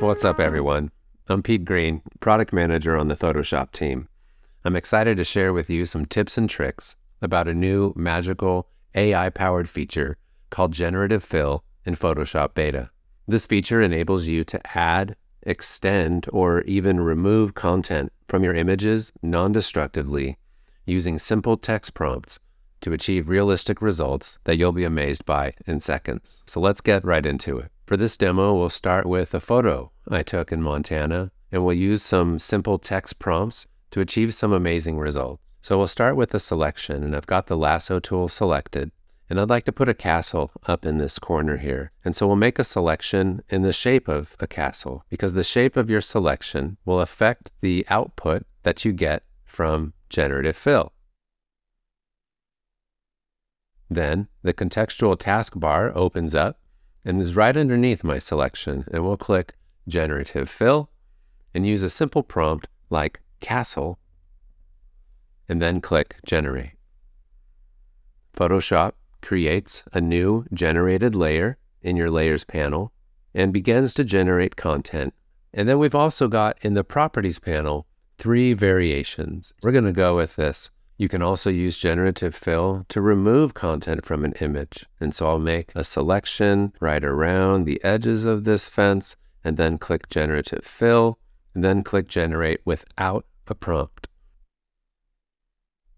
What's up, everyone? I'm Pete Green, product manager on the Photoshop team. I'm excited to share with you some tips and tricks about a new magical AI-powered feature called Generative Fill in Photoshop Beta. This feature enables you to add, extend, or even remove content from your images non-destructively using simple text prompts to achieve realistic results that you'll be amazed by in seconds. So let's get right into it. For this demo, we'll start with a photo I took in Montana, and we'll use some simple text prompts to achieve some amazing results. So we'll start with a selection, and I've got the lasso tool selected, and I'd like to put a castle up in this corner here. And so we'll make a selection in the shape of a castle, because the shape of your selection will affect the output that you get from Generative Fill. Then the contextual taskbar opens up and is right underneath my selection, and we'll click Generative Fill and use a simple prompt like castle, and then click generate. Photoshop creates a new generated layer in your layers panel and begins to generate content. And then we've also got in the properties panel, 3 variations. We're gonna go with this. You can also use Generative Fill to remove content from an image. And so I'll make a selection right around the edges of this fence, and then click Generative Fill, and then click Generate without a prompt.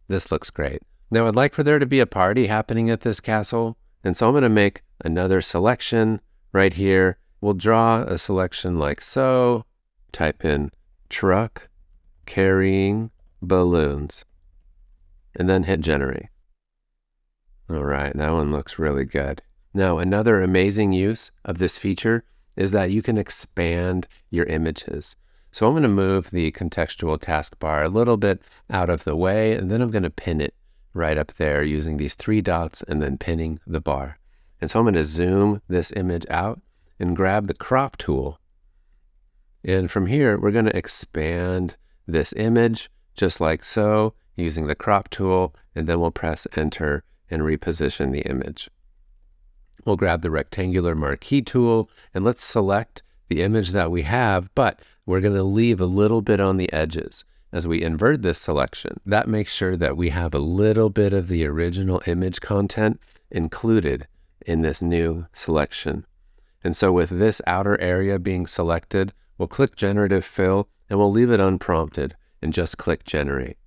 This looks great. Now I'd like for there to be a party happening at this castle. And so I'm gonna make another selection right here. We'll draw a selection like so, type in truck carrying balloons, and then hit generate. All right, that one looks really good. Now, another amazing use of this feature is that you can expand your images. So I'm gonna move the contextual taskbar a little bit out of the way, and then I'm gonna pin it right up there using these 3 dots and then pinning the bar. And so I'm gonna zoom this image out and grab the crop tool. And from here, we're gonna expand this image just like so, using the crop tool, and then we'll press enter and reposition the image. We'll grab the rectangular marquee tool, and let's select the image that we have, but we're gonna leave a little bit on the edges. As we invert this selection, that makes sure that we have a little bit of the original image content included in this new selection. And so with this outer area being selected, we'll click Generative Fill, and we'll leave it unprompted and just click generate.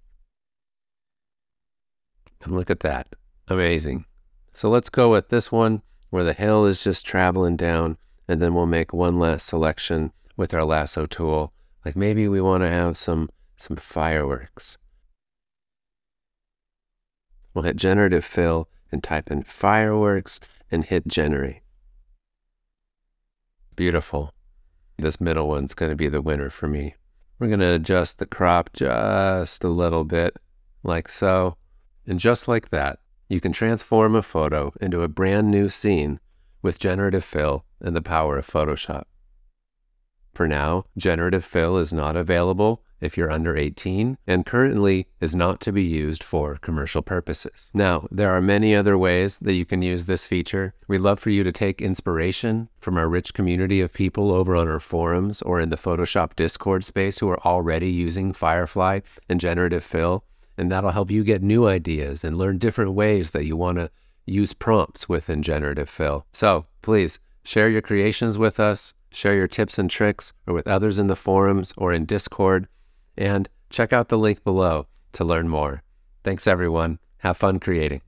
And look at that, amazing. So let's go with this one where the hill is just traveling down, and then we'll make one last selection with our lasso tool. Like maybe we wanna have some fireworks. We'll hit Generative Fill and type in fireworks and hit generate. Beautiful. This middle one's gonna be the winner for me. We're gonna adjust the crop just a little bit, like so. And just like that, you can transform a photo into a brand new scene with Generative Fill and the power of Photoshop. For now, Generative Fill is not available if you're under 18, and currently is not to be used for commercial purposes. Now, there are many other ways that you can use this feature. We'd love for you to take inspiration from our rich community of people over on our forums or in the Photoshop Discord space who are already using Firefly and Generative Fill. And that'll help you get new ideas and learn different ways that you want to use prompts within Generative Fill. So please share your creations with us, share your tips and tricks, or with others in the forums or in Discord, and check out the link below to learn more. Thanks, everyone. Have fun creating.